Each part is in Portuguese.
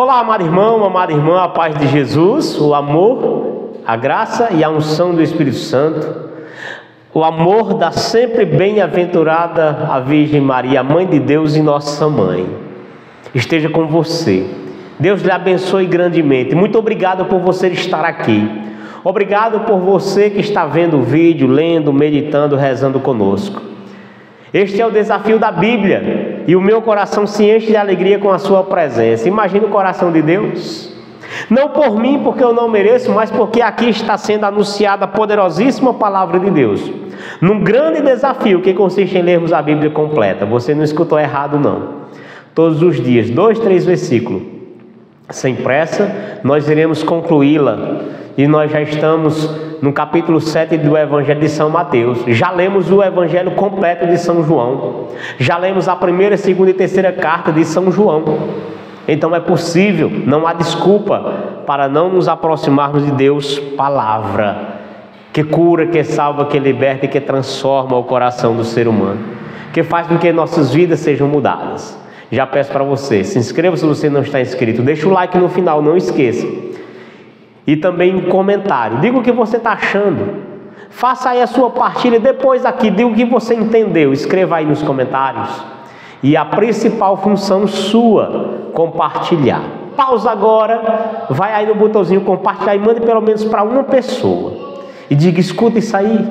Olá, amado irmã, a paz de Jesus, o amor, a graça e a unção do Espírito Santo, o amor da sempre bem-aventurada a Virgem Maria, Mãe de Deus e Nossa Mãe, esteja com você. Deus lhe abençoe grandemente. Muito obrigado por você estar aqui. Obrigado por você que está vendo o vídeo, lendo, meditando, rezando conosco. Este é o desafio da Bíblia e o meu coração se enche de alegria com a sua presença. Imagina o coração de Deus. Não por mim, porque eu não mereço, mas porque aqui está sendo anunciada a poderosíssima palavra de Deus, num grande desafio que consiste em lermos a Bíblia completa. Você não escutou errado, não. Todos os dias, 2, 3 versículos, sem pressa, nós iremos concluí-la. E nós já estamos no capítulo 7 do Evangelho de São Mateus. Já lemos o Evangelho completo de São João. Já lemos a primeira, segunda e terceira carta de São João. Então é possível, não há desculpa para não nos aproximarmos de Deus, palavra que cura, que salva, que liberta e que transforma o coração do ser humano, que faz com que nossas vidas sejam mudadas. Já peço para você, se inscreva se você não está inscrito, deixa o like no final, não esqueça. E também um comentário, diga o que você está achando, faça aí a sua partilha, depois aqui, diga o que você entendeu, escreva aí nos comentários. E a principal função sua, compartilhar. Pausa agora, vai aí no botãozinho compartilhar e mande pelo menos para uma pessoa. E diga, escuta isso aí.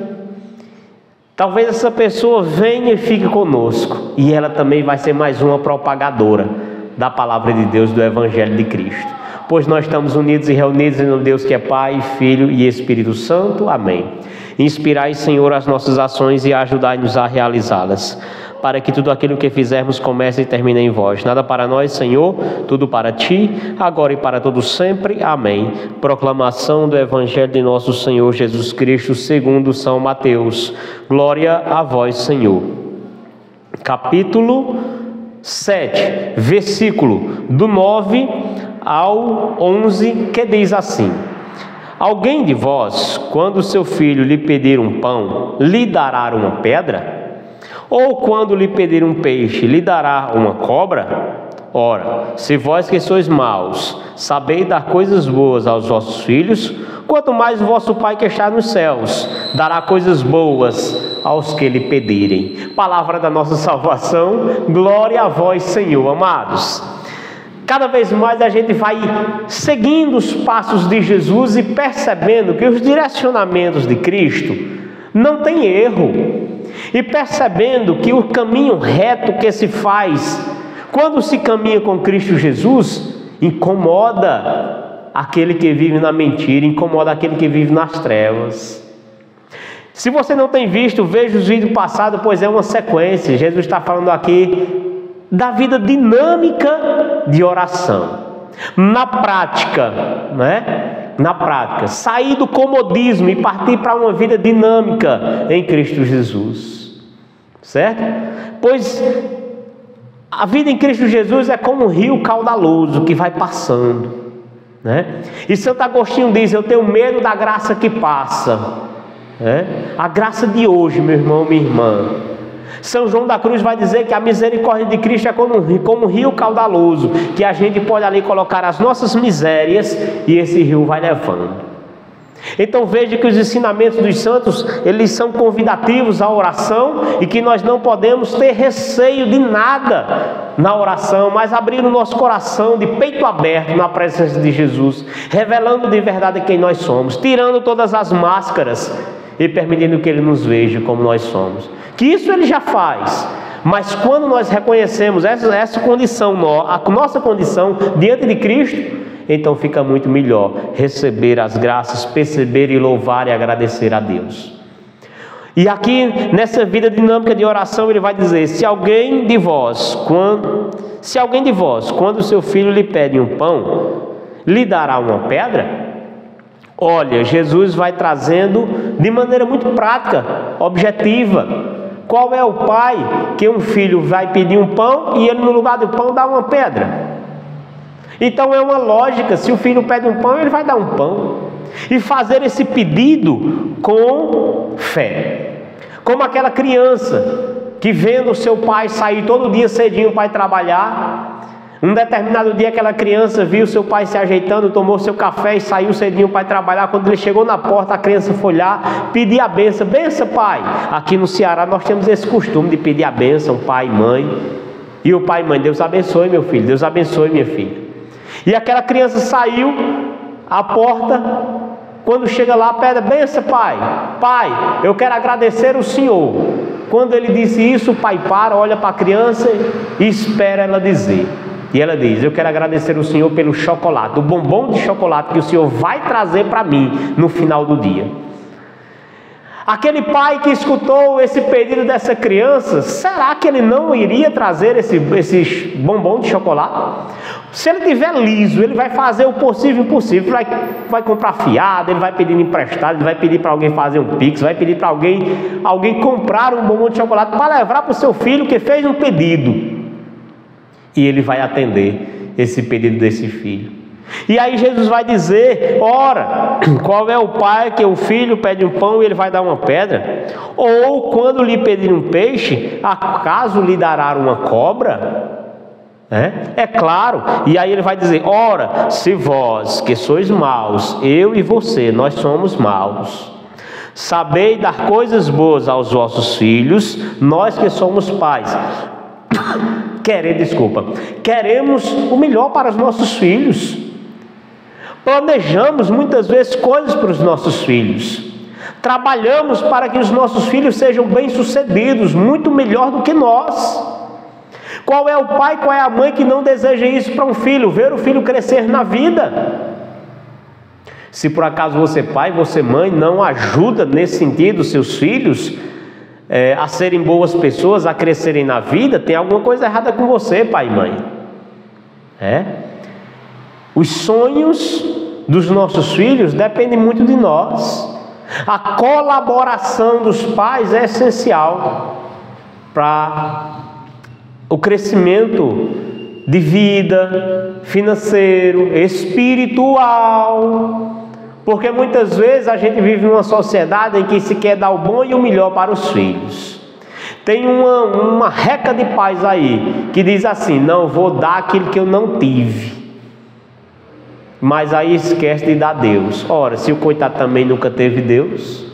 Talvez essa pessoa venha e fique conosco. E ela também vai ser mais uma propagadora da Palavra de Deus, do Evangelho de Cristo. Pois nós estamos unidos e reunidos em nome de Deus que é Pai, Filho e Espírito Santo. Amém. Inspirai, Senhor, as nossas ações e ajudai-nos a realizá-las, para que tudo aquilo que fizermos comece e termine em vós. Nada para nós, Senhor, tudo para ti, agora e para todos sempre. Amém. Proclamação do Evangelho de nosso Senhor Jesus Cristo, segundo São Mateus. Glória a vós, Senhor. Capítulo 7, versículo do 9 ao 11, que diz assim: Alguém de vós, quando seu filho lhe pedir um pão, lhe dará uma pedra? Ou quando lhe pedir um peixe, lhe dará uma cobra? Ora, se vós que sois maus, sabeis dar coisas boas aos vossos filhos, quanto mais o vosso Pai que está nos céus dará coisas boas aos que lhe pedirem. Palavra da nossa salvação, glória a vós, Senhor. Amados, cada vez mais a gente vai seguindo os passos de Jesus e percebendo que os direcionamentos de Cristo não têm erro. E percebendo que o caminho reto que se faz, quando se caminha com Cristo Jesus, incomoda aquele que vive na mentira, incomoda aquele que vive nas trevas. Se você não tem visto, veja os vídeos passados, pois é uma sequência. Jesus está falando aqui da vida dinâmica de oração. Na prática, né? Na prática, sair do comodismo e partir para uma vida dinâmica em Cristo Jesus, certo? Pois a vida em Cristo Jesus é como um rio caudaloso que vai passando, né? E Santo Agostinho diz, eu tenho medo da graça que passa, né? A graça de hoje, meu irmão, minha irmã. São João da Cruz vai dizer que a misericórdia de Cristo é como um rio caudaloso, que a gente pode ali colocar as nossas misérias e esse rio vai levando. Então veja que os ensinamentos dos santos, eles são convidativos à oração e que nós não podemos ter receio de nada na oração, mas abrir o nosso coração de peito aberto na presença de Jesus, revelando de verdade quem nós somos, tirando todas as máscaras e permitindo que Ele nos veja como nós somos. Que isso Ele já faz, mas quando nós reconhecemos essa condição, a nossa condição diante de Cristo, então fica muito melhor receber as graças, perceber e louvar e agradecer a Deus. E aqui, nessa vida dinâmica de oração, Ele vai dizer, se alguém de vós, quando seu filho lhe pede um pão, lhe dará uma pedra? Olha, Jesus vai trazendo de maneira muito prática, objetiva. Qual é o pai que um filho vai pedir um pão e ele no lugar do pão dá uma pedra? Então é uma lógica, se o filho pede um pão, ele vai dar um pão. E fazer esse pedido com fé. Como aquela criança que vendo o seu pai sair todo dia cedinho para trabalhar, Num determinado dia aquela criança viu seu pai se ajeitando, tomou seu café e saiu cedinho para trabalhar. Quando ele chegou na porta, a criança foi lá pedir a benção. Benção, pai! Aqui no Ceará nós temos esse costume de pedir a benção, pai e mãe. E o pai e mãe, Deus abençoe meu filho, Deus abençoe minha filha. E aquela criança saiu à porta. Quando chega lá, pede benção, pai. Pai, eu quero agradecer o senhor. Quando ele disse isso, o pai para, olha para a criança e espera ela dizer. E ela diz, eu quero agradecer o senhor pelo chocolate, o bombom de chocolate que o senhor vai trazer para mim no final do dia. Aquele pai que escutou esse pedido dessa criança, será que ele não iria trazer esse bombom de chocolate? Se ele tiver liso, ele vai fazer o possível e o impossível, vai comprar fiado, ele vai pedir emprestado, ele vai pedir para alguém fazer um pix, vai pedir para alguém comprar um bombom de chocolate para levar para o seu filho que fez um pedido. E ele vai atender esse pedido desse filho. E aí Jesus vai dizer, ora, qual é o pai que o filho pede um pão e ele vai dar uma pedra? Ou quando lhe pedir um peixe, acaso lhe dará uma cobra? É claro. E aí ele vai dizer, ora, se vós que sois maus, eu e você, nós somos maus, sabei dar coisas boas aos vossos filhos, nós que somos pais... Queremos o melhor para os nossos filhos. Planejamos muitas vezes coisas para os nossos filhos. Trabalhamos para que os nossos filhos sejam bem-sucedidos, muito melhor do que nós. Qual é o pai, qual é a mãe que não deseja isso para um filho? Ver o filho crescer na vida. Se por acaso você pai, você mãe, não ajuda nesse sentido os seus filhos... a serem boas pessoas, a crescerem na vida, tem alguma coisa errada com você, pai e mãe. Os sonhos dos nossos filhos dependem muito de nós. A colaboração dos pais é essencial para o crescimento de vida, financeiro, espiritual. Porque muitas vezes a gente vive numa sociedade em que se quer dar o bom e o melhor para os filhos. Tem uma reca de pais aí que diz assim, não, vou dar aquilo que eu não tive. Mas aí esquece de dar Deus. Ora, se o coitado também nunca teve Deus,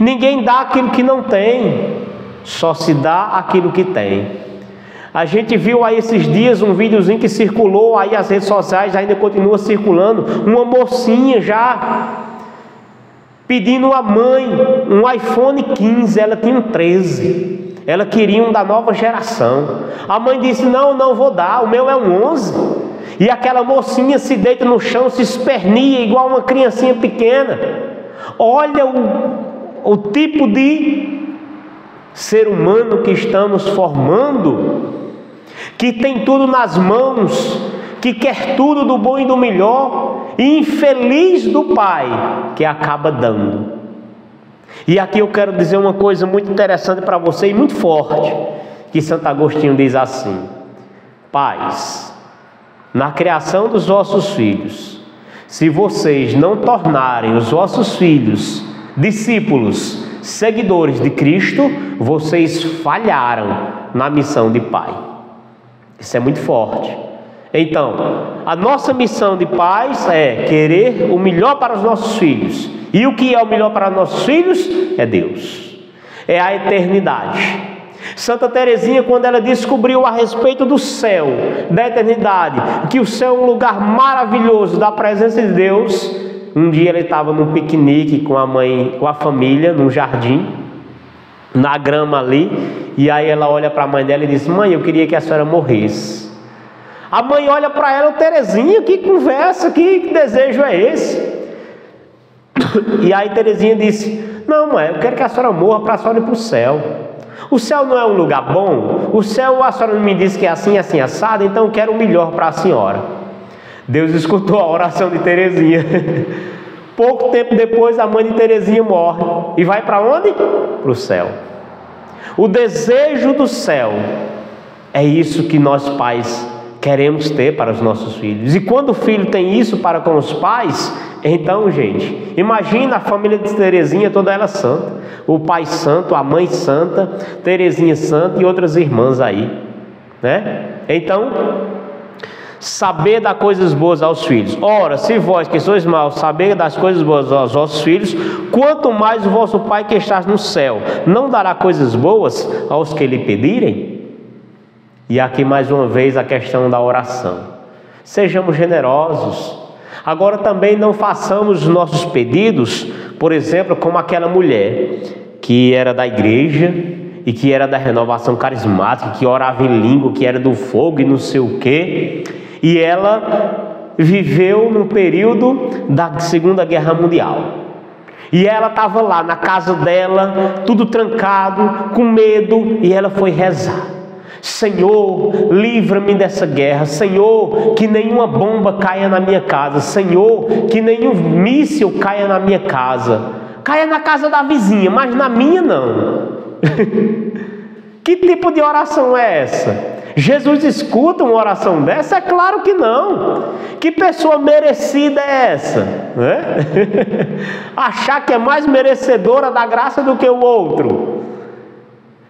ninguém dá aquilo que não tem, só se dá aquilo que tem. A gente viu aí esses dias um videozinho que circulou aí as redes sociais, ainda continua circulando, uma mocinha já pedindo à mãe um iPhone 15, ela tinha um 13, ela queria um da nova geração. A mãe disse, não vou dar, o meu é um 11. E aquela mocinha se deita no chão, se espernia igual uma criancinha pequena. Olha o tipo de ser humano que estamos formando, que tem tudo nas mãos, que quer tudo do bom e do melhor, e infeliz do pai que acaba dando. E aqui eu quero dizer uma coisa muito interessante para você e muito forte, que Santo Agostinho diz assim: pais, na criação dos vossos filhos, se vocês não tornarem os vossos filhos discípulos, seguidores de Cristo, vocês falharam na missão de pai. Isso é muito forte. Então, a nossa missão de pais é querer o melhor para os nossos filhos. E o que é o melhor para nossos filhos? É Deus. É a eternidade. Santa Teresinha, quando ela descobriu a respeito do céu, da eternidade, que o céu é um lugar maravilhoso da presença de Deus, um dia ele estava num piquenique com a mãe, com a família, num jardim, na grama ali, e aí ela olha para a mãe dela e diz, mãe, eu queria que a senhora morresse. A mãe olha para ela, Teresinha, que conversa, que desejo é esse? E aí Teresinha disse, não, mãe, eu quero que a senhora morra para a senhora ir para o céu. O céu não é um lugar bom? O céu, a senhora me disse que é assim, assado, então eu quero o melhor para a senhora. Deus escutou a oração de Teresinha. Pouco tempo depois, a mãe de Teresinha morre. E vai para onde? Para o céu. O desejo do céu é isso que nós pais queremos ter para os nossos filhos. E quando o filho tem isso para com os pais, então, gente, imagina a família de Teresinha, toda ela santa. O pai santo, a mãe santa, Teresinha santa e outras irmãs aí, né? Então... saber dar coisas boas aos filhos. Ora, se vós que sois maus, saber das coisas boas aos vossos filhos, quanto mais o vosso Pai que está no céu não dará coisas boas aos que lhe pedirem? E aqui mais uma vez a questão da oração. Sejamos generosos. Agora também não façamos os nossos pedidos, por exemplo, como aquela mulher que era da igreja e que era da renovação carismática, que orava em língua, que era do fogo e não sei o quê, e ela viveu no período da Segunda Guerra Mundial. E ela estava lá na casa dela, tudo trancado, com medo, e ela foi rezar. Senhor, livra-me dessa guerra. Senhor, que nenhuma bomba caia na minha casa. Senhor, que nenhum míssil caia na minha casa. Caia na casa da vizinha, mas na minha não. Que tipo de oração é essa? Jesus escuta uma oração dessa? É claro que não. Que pessoa merecida é essa, né? Achar que é mais merecedora da graça do que o outro.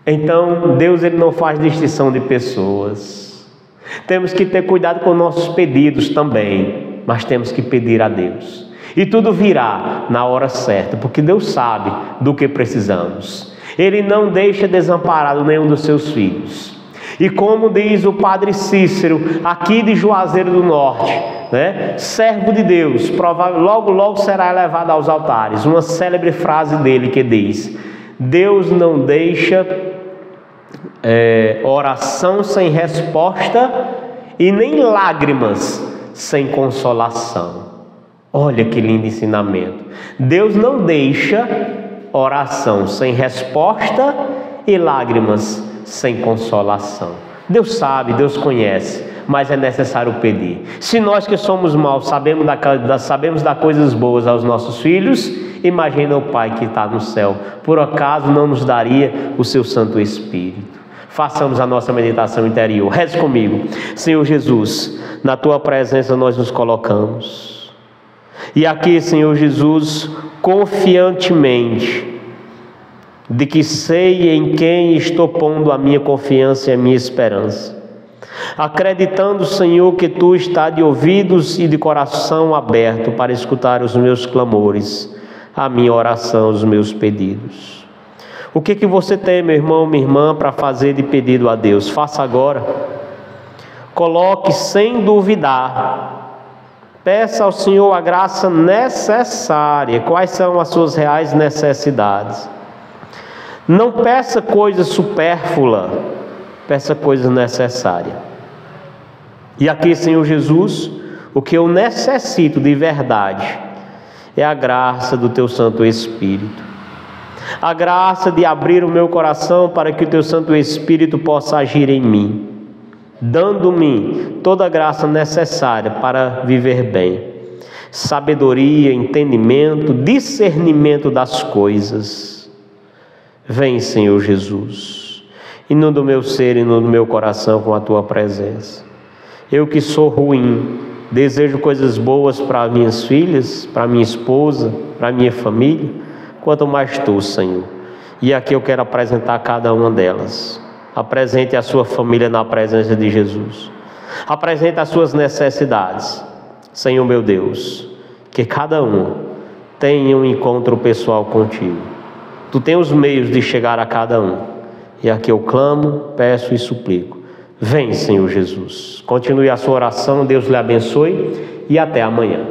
Então Deus, ele não faz distinção de pessoas. Temos que ter cuidado com nossos pedidos também, mas temos que pedir a Deus, e tudo virá na hora certa, porque Deus sabe do que precisamos. Ele não deixa desamparado nenhum dos seus filhos. E como diz o Padre Cícero, aqui de Juazeiro do Norte, né? Servo de Deus, logo logo será elevado aos altares. Uma célebre frase dele que diz: Deus não deixa oração sem resposta e nem lágrimas sem consolação. Olha que lindo ensinamento. Deus não deixa oração sem resposta e lágrimas sem consolação. Deus sabe, Deus conhece, mas é necessário pedir. Se nós que somos maus sabemos dar coisas boas aos nossos filhos, imagina o Pai que está no céu. Por acaso não nos daria o seu Santo Espírito? Façamos a nossa meditação interior. Reze comigo. Senhor Jesus, na Tua presença nós nos colocamos. E aqui, Senhor Jesus, confiantemente, de que sei em quem estou pondo a minha confiança e a minha esperança, acreditando, Senhor, que Tu estás de ouvidos e de coração aberto para escutar os meus clamores, a minha oração, os meus pedidos. O que que você tem, meu irmão, minha irmã, para fazer de pedido a Deus? Faça agora. Coloque sem duvidar. Peça ao Senhor a graça necessária. Quais são as suas reais necessidades? Não peça coisa supérflua, peça coisa necessária. E aqui, Senhor Jesus, o que eu necessito de verdade é a graça do Teu Santo Espírito. A graça de abrir o meu coração para que o Teu Santo Espírito possa agir em mim, dando-me toda a graça necessária para viver bem. Sabedoria, entendimento, discernimento das coisas. Vem, Senhor Jesus, inunda o meu ser, inunda o meu coração com a Tua presença. Eu que sou ruim, desejo coisas boas para minhas filhas, para minha esposa, para minha família, quanto mais Tu, Senhor. E aqui eu quero apresentar cada uma delas. Apresente a sua família na presença de Jesus. Apresente as suas necessidades. Senhor meu Deus, que cada um tenha um encontro pessoal contigo. Tu tem os meios de chegar a cada um. E aqui eu clamo, peço e suplico. Vem, Senhor Jesus. Continue a sua oração. Deus lhe abençoe e até amanhã.